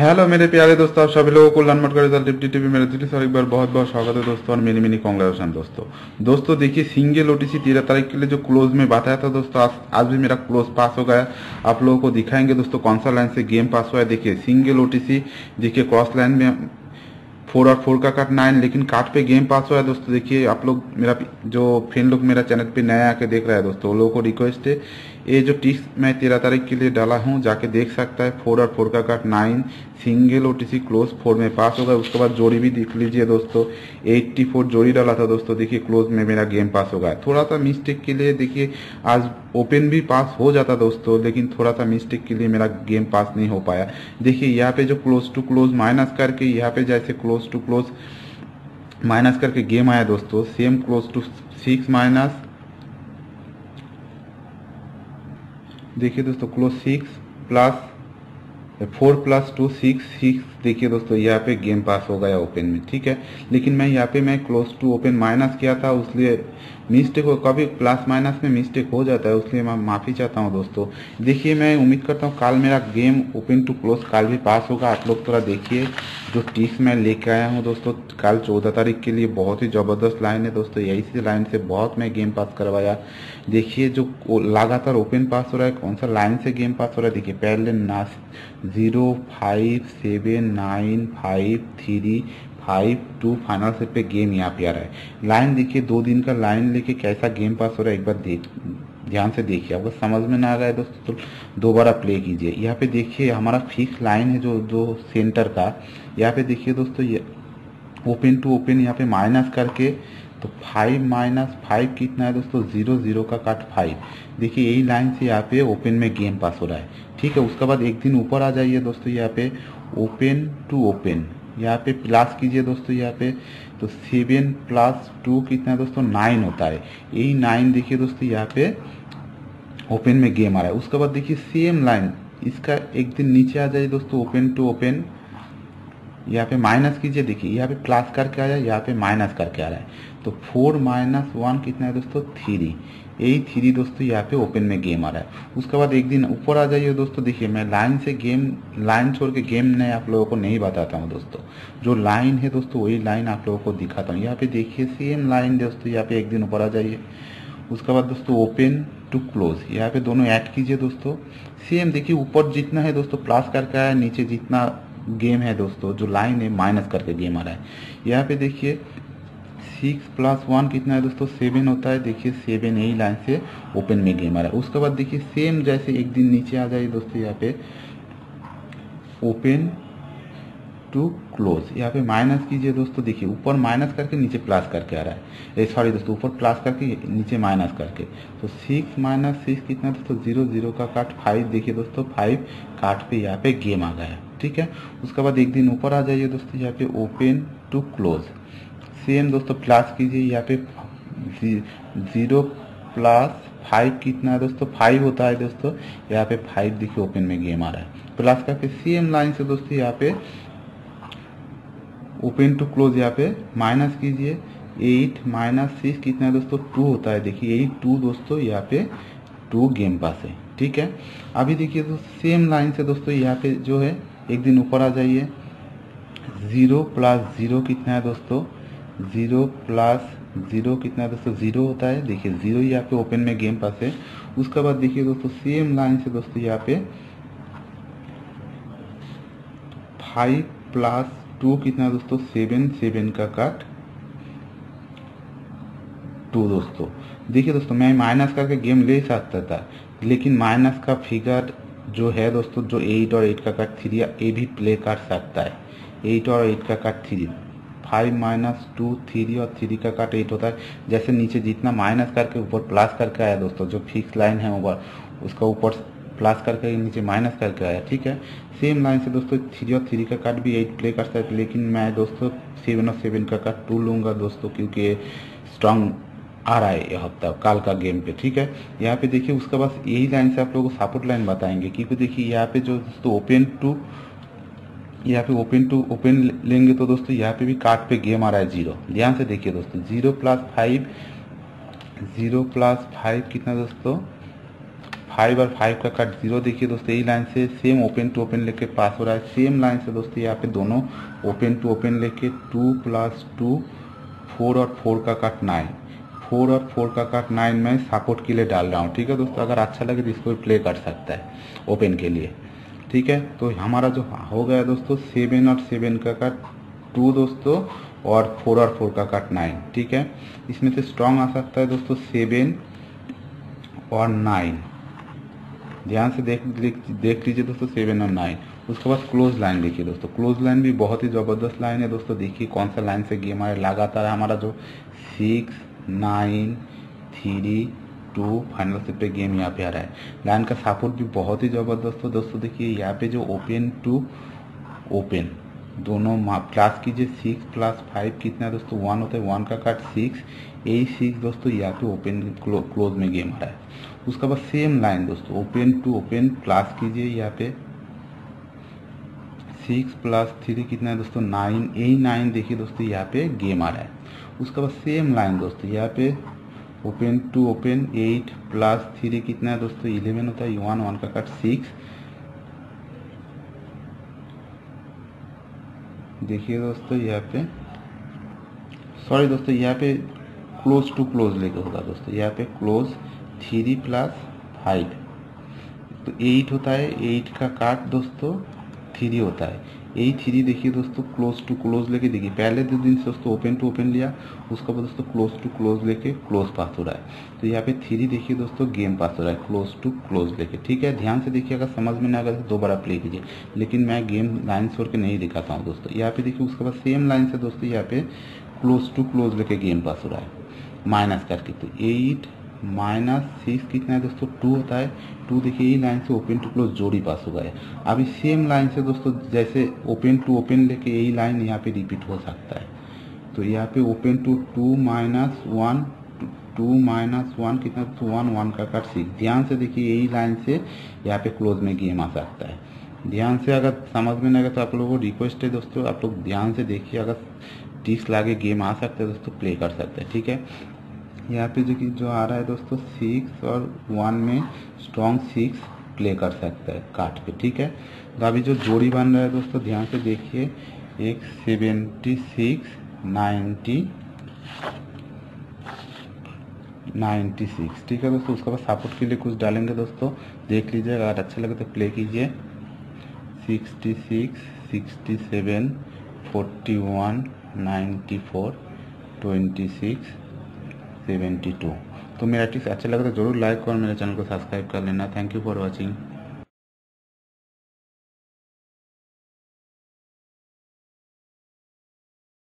Hello मेरे प्यारे दोस्तों, आप सभी लोगों को लर्न मटका रिजल्ट डिप्टी टीवी मेरे दिल्ली से और एक बार बहुत बहुत स्वागत है दोस्तों और मेनी मेनी कॉन्ग्रेचुलेशन दोस्तों देखिए सिंगल ओटीसी 13 तारीख के लिए जो क्लोज में बताया था दोस्तों, आज भी मेरा क्लोज पास हो गया। आप लोगों को दिखाएंगे दोस्तों कौन सा लाइन से गेम पास हुआ है। देखिए सिंगल ओटीसी, देखिए क्रॉस लाइन में 4 और 4 का कट 9, लेकिन काट पे गेम पास हुआ है दोस्तों। देखिए आप लोग मेरा जो फ्रेंड लोग मेरा चैनल पे नया आके देख रहा है दोस्तों, लोगों को रिक्वेस्ट है ये जो टिप्स मैं 13 तारीख के लिए डाला हूँ जाके देख सकता है। 4 और 4 का कट 9 सिंगल ओटीसी क्लोज 4 में पास होगा। उसके बाद जोड़ी भी देख लीजिए दोस्तों, 84 जोड़ी डाला था दोस्तों। देखिए क्लोज में मेरा गेम पास होगा। थोड़ा सा मिस्टेक के लिए देखिए आज ओपन भी पास हो जाता दोस्तों, लेकिन थोड़ा सा मिस्टेक के लिए मेरा गेम पास नहीं हो पाया। देखिए यहाँ पे जो क्लोज टू क्लोज माइनस करके यहाँ पे जैसे क्लोज टू क्लोज माइनस करके गेम आया दोस्तों, सेम क्लोज टू 6 माइनस। देखिए दोस्तों क्लोज 6 प्लस 4 प्लस 2 6 6। देखिए दोस्तों यहाँ पे गेम पास हो गया ओपन में, ठीक है। लेकिन मैं यहाँ पे मैं क्लोज टू ओपन माइनस किया था, उसलिए मिस्टेक हो, कभी प्लस माइनस में मिस्टेक हो जाता है, उसलिए मैं माफ़ी चाहता हूँ दोस्तों। देखिए मैं उम्मीद करता हूँ कल मेरा गेम ओपन टू क्लोज कल भी पास होगा। आप लोग थोड़ा देखिए जो टिप्स मैं लेके आया हूँ दोस्तों कल 14 तारीख के लिए, बहुत ही ज़बरदस्त लाइन है दोस्तों। यही सी लाइन से बहुत मैं गेम पास करवाया। देखिए जो लगातार ओपन पास हो रहा है, कौन सा लाइन से गेम पास हो रहा है। देखिए पहले ना 0 5 7 9 5 3 5 2 फाइनल सेट पे गेम यहाँ पे आ रहा है। लाइन देखिए 2 दिन का लाइन लेके कैसा गेम पास हो रहा है, एक बार ध्यान से देखिए। आपको समझ में ना आ रहा है दोस्तों तो दोबारा प्ले कीजिए। यहाँ पे देखिए हमारा फिक्स लाइन है जो सेंटर का। यहाँ पे देखिए दोस्तों ये ओपन टू ओपन यहाँ पे माइनस करके तो 5 माइनस 5 कितना है दोस्तों, 0 0 का काट 5। देखिए यही लाइन से यहाँ पे ओपन में गेम पास हो रहा है, ठीक है। उसके बाद एक दिन ऊपर आ जाइए दोस्तों, यहाँ पे ओपन टू ओपन यहाँ पे प्लस कीजिए दोस्तों। यहाँ पे तो 7 प्लस 2 कितना है दोस्तों, 9 होता है। यही 9 देखिए दोस्तों यहाँ पे ओपन में गेम आ रहा है। उसके बाद देखिए सेम लाइन इसका एक दिन नीचे आ जाइए दोस्तों, ओपन टू ओपन यहाँ पे माइनस कीजिए। देखिए यहाँ पे प्लस करके आया, यहाँ पे माइनस करके आ रहा है तो 4 माइनस 1 कितना है दोस्तों, 3। यही 3 दोस्तों यहाँ पे ओपन में गेम आ रहा है। उसके बाद एक दिन ऊपर आ जाइए दोस्तों। देखिए मैं लाइन छोड़ के गेम नहीं आप लोगों को नहीं बताता हूँ दोस्तों, जो लाइन है दोस्तों वही लाइन आप लोगों को दिखाता हूँ। यहाँ पे देखिए सेम लाइन दोस्तों, यहाँ पे एक दिन ऊपर आ जाइए। उसके बाद दोस्तों ओपन टू क्लोज यहाँ पे दोनों ऐड कीजिए दोस्तों, सेम। देखिए ऊपर जितना है दोस्तों प्लस करके आया, नीचे जितना गेम है दोस्तों जो लाइन है माइनस करके गेम आ रहा है। यहाँ पे देखिए 6 प्लस 1 कितना है दोस्तों, 7 होता है। देखिए 7 यही लाइन से ओपन में गेम आ रहा है। उसके बाद देखिए सेम जैसे एक दिन नीचे आ जाइए दोस्तों, यहाँ पे ओपन टू क्लोज यहाँ पे माइनस कीजिए दोस्तों। देखिए ऊपर माइनस करके नीचे प्लस करके आ रहा है, सॉरी दोस्तों ऊपर प्लस करके नीचे माइनस करके तो 6 माइनस 6 कितना दोस्तों, 0 0 का काट 5। देखिए दोस्तों 5 काट पे यहाँ पे गेम आ गया, ठीक है। उसके बाद एक दिन ऊपर आ जाइए दोस्तों, यहाँ पे ओपन टू क्लोज सेम दोस्तों प्लस कीजिए। यहाँ पे 0 प्लस 5 कितना है दोस्तों, 5 होता है दोस्तों। यहाँ पे 5 देखिए ओपन में गेम आ रहा है, प्लस करके सेम लाइन से दोस्तों यहाँ पे ओपन टू क्लोज यहाँ पे माइनस कीजिए। 8 माइनस 6 कितना है दोस्तों, 2 होता है। देखिए यही 2 दोस्तों यहाँ पे 2 गेम पास है, ठीक है। अभी देखिए तो सेम लाइन से दोस्तों यहाँ पे जो है एक दिन ऊपर आ जाइए। 0 प्लस 0 कितना है दोस्तों, 0 प्लस 0 कितना है दोस्तों, 0 होता है। देखिए 0 यहाँ पे ओपन में गेम पास है। उसके बाद देखिए दोस्तों सेम लाइन से दोस्तों यहाँ पे 5 प्लस 2 कितना है दोस्तों, 7 7 का काट 2 दोस्तों। देखिए दोस्तों मैं माइनस करके गेम ले सकता था, लेकिन माइनस का फिगर जो है दोस्तों जो 8 और 8 का काट 3 ये भी प्ले कर सकता है। 8 और 8 का काट 3, 5 माइनस 2 3 और 3 का काट 8 होता है। जैसे नीचे जितना माइनस करके ऊपर प्लस करके आया दोस्तों, जो फिक्स लाइन है ऊपर उसका ऊपर प्लस करके नीचे माइनस करके आया, ठीक है। सेम लाइन से दोस्तों 3 और 3 का काट भी 8 प्ले कर सकता है, लेकिन मैं दोस्तों 7 और 7 का काट 2 लूँगा दोस्तों, क्योंकि स्ट्रांग आ रहा है यह हफ्ता काल का गेम पे, ठीक है। यहाँ पे देखिए उसके बाद यही लाइन से आप लोगों को सपोर्ट लाइन बताएंगे, क्योंकि देखिए यहाँ पे जो दोस्तों ओपन टू यहाँ पे ओपन टू ओपन लेंगे तो दोस्तों यहाँ पे भी काट पे गेम आ रहा है 0। ध्यान से देखिए दोस्तों 0 प्लस 5 कितना दोस्तों, फाइव और फाइव का कट जीरो। देखिए दोस्तों यही लाइन से सेम ओपन टू ओपन लेके पास हो रहा है। सेम लाइन से दोस्तों यहाँ पे दोनों ओपन टू ओपन लेके 2 + 2 4 और 4 का कट 9, 4 और 4 का कट 9 में सपोर्ट के लिए डाल रहा हूँ। ठीक है दोस्तों, अगर अच्छा लगे तो इसको प्ले कर सकता है ओपन के लिए। ठीक है, तो हमारा जो हो गया दोस्तों 7 और 7 का कट 2 दोस्तों और 4 का कट 9। ठीक है, इसमें से स्ट्रॉन्ग आ सकता है दोस्तों 7 और 9। ध्यान से देख लीजिए दोस्तों 7 और 9। उसके बाद क्लोज लाइन देखिए दोस्तों, क्लोज लाइन भी बहुत ही ज़बरदस्त लाइन है दोस्तों। देखिए कौन सा लाइन से गेम हमारे लगातार हमारा जो 6 9 3 2 फाइनल सेट पे गेम यहाँ पे आ रहा है। लाइन का सपोर्ट भी बहुत ही ज़बरदस्त हो दोस्तों। देखिए यहाँ पे जो ओपन टू ओपन दोनों प्लस कीजिए, 6 + 5 कितना है दोस्तों 1 होता है, 1 का कट 6, यही 6 दोस्तों यहाँ पे ओपन क्लोज में गेम आ रहा है। उसके बाद सेम लाइन दोस्तों ओपन टू ओपन प्लस कीजिए, यहाँ पे 6 + 3 कितना है दोस्तों 9, यही 9 देखिए दोस्तों यहाँ पे गेम आ रहा है। उसके बाद सेम लाइन दोस्तों यहाँ पे ओपन टू ओपन 8 + 3 कितना है दोस्तों 11 होता है, 1 का कट 6 देखिए दोस्तों यहाँ पे, सॉरी दोस्तों यहाँ पे क्लोज टू क्लोज लेके होगा दोस्तों। यहाँ पे क्लोज 3 + 5 तो 8 होता है, 8 का काट दोस्तों 3 होता है, यही 3 देखिए दोस्तों क्लोज टू क्लोज लेके। देखिए पहले 2 दिन से दोस्तों ओपन टू ओपन लिया, उसके बाद दोस्तों क्लोज टू क्लोज लेके क्लोज पास हो रहा है। तो यहाँ पे 3 देखिए दोस्तों गेम पास हो रहा है क्लोज टू क्लोज लेके। ठीक है, ध्यान से देखिए, अगर समझ में ना आएगा तो दोबारा प्ले कीजिए, लेकिन मैं गेम लाइन छोड़ के नहीं दिखाता हूँ दोस्तों। यहाँ पे देखिए उसके बाद सेम लाइन से दोस्तों यहाँ पे क्लोज टू क्लोज लेके गेम पास हो रहा है माइनस करके। तो 8 - 6 कितना है दोस्तों 2 होता है, 2 देखिए यही लाइन से ओपन टू क्लोज जोड़ी पास हो गया। अभी सेम लाइन से दोस्तों जैसे ओपन टू ओपन लेके यही लाइन यहाँ पे रिपीट हो सकता है। तो यहाँ पे ओपन टू 2 - 1 कितना 1 का कट 6, ध्यान से देखिए यही लाइन से यहाँ पे क्लोज में गेम आ सकता है। ध्यान से, अगर समझ में ना आएगा तो आप लोगों को रिक्वेस्ट है दोस्तों, आप लोग ध्यान से देखिए, अगर टिप्स लागे गेम आ सकता है दोस्तों, प्ले कर सकते हैं। ठीक है, यहाँ पे जो आ रहा है दोस्तों 6 और 1 में स्ट्रॉन्ग 6 प्ले कर सकता है काट के। ठीक है, तो अभी जो जोड़ी बन रहा है दोस्तों ध्यान से देखिए, एक 76 90 96। ठीक है दोस्तों, उसके बाद सपोर्ट के लिए कुछ डालेंगे दोस्तों, देख लीजिए, अगर अच्छा लगे तो प्ले कीजिए। 66 67 41 94 26 72। तो मेरा टिप्स अच्छा लगा तो जरूर लाइक और मेरे चैनल को सब्सक्राइब कर लेना। Thank you for watching.